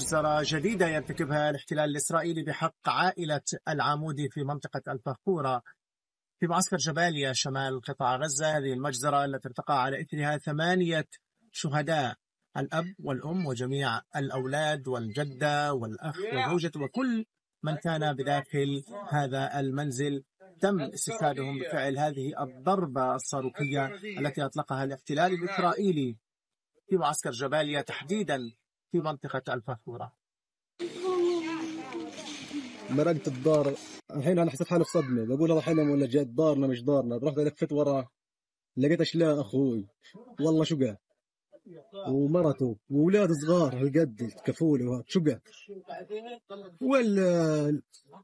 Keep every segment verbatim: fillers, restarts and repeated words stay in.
مجزرة جديدة يرتكبها الاحتلال الإسرائيلي بحق عائلة العمودي في منطقة الفخورة في معسكر جباليا شمال قطاع غزة. هذه المجزرة التي ارتقى على إثرها ثمانية شهداء، الأب والأم وجميع الأولاد والجدة والأخ والزوجة وكل من كان بداخل هذا المنزل تم استشهادهم بفعل هذه الضربة الصاروخية التي أطلقها الاحتلال الإسرائيلي في معسكر جباليا تحديدا في منطقة الفافورة. مرقت الدار، الحين أنا حسيت حالي بصدمة، بقول الله حلم ولا جد دارنا مش دارنا. رحت لفت ورا لقيت أشلاء أخوي والله شقة ومرته وأولاده صغار هالقد كفولة وهاد شقة، ولا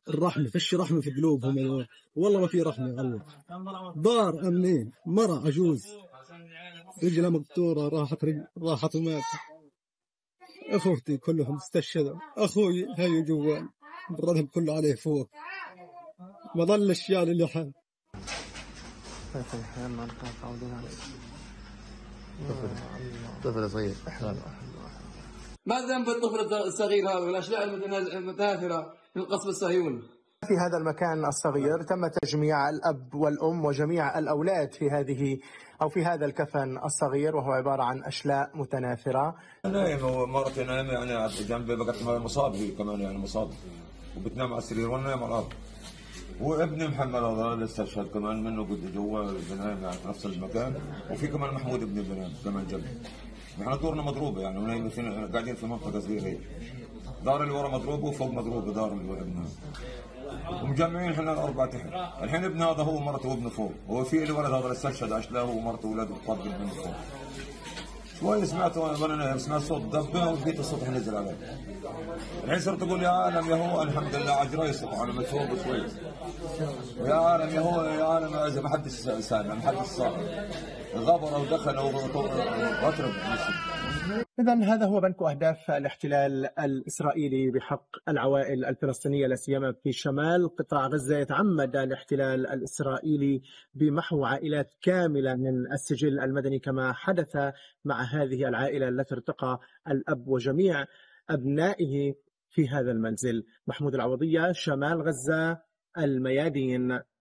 الرحمة فيش رحمة في قلوبهم، والله ما في رحمة. الله دار أمنين، مرة عجوز رجلها مقطورة راحت رجل راحت ومات. أخوتي كلهم استشهدوا، أخوي هاي جوال بردهم كله عليه فوق، ما ظل الشيال اللي حال. طفل صغير. ما ذنب الطفل الصغير هذا والأشلاء المتناثرة من القصف الصهيوني؟ في هذا المكان الصغير تم تجميع الأب والأم وجميع الأولاد في هذه أو في هذا الكفن الصغير، وهو عبارة عن أشلاء متناثرة. نايم ومرتي نايمة يعني جنبي، بقت مصاب هي كمان يعني مصاب وبتنام على السرير وأنا نايم على الأرض. وابني محمد العوضية استشهد كمان منه قد جوا بنايم في نفس المكان، وفي كمان محمود ابن بنام كمان جنبي. نحن دورنا مضروبة يعني ونايمين قاعدين في منطقة صغيرة، دار اللي ورا مضروبة وفوق مضروبة دار اللي ورا ابنها. ومجمعين احنا الاربعه تحت، الحين ابن هذا هو مرته وابنه فوق، هو في لي ولد هذا استشهد عشان هو ومرته واولاده بفضل ابنه فوق. شوي سمعت وانا نايم سمعت صوت دبه وجيت السطح نزل علي. الحين صرت اقول يا عالم يا هو الحمد لله على جراي السطح انا متفوق شوي. يا عالم يا هو يا عالم ما حدش سامع ما حدش صار. غبروا ودخلوا وغتروا. إذن هذا هو بنك أهداف الاحتلال الإسرائيلي بحق العوائل الفلسطينية لا سيما في شمال قطاع غزة. يتعمد الاحتلال الإسرائيلي بمحو عائلات كاملة من السجل المدني كما حدث مع هذه العائلة التي ارتقى الأب وجميع أبنائه في هذا المنزل. محمود العوضية، شمال غزة، الميادين.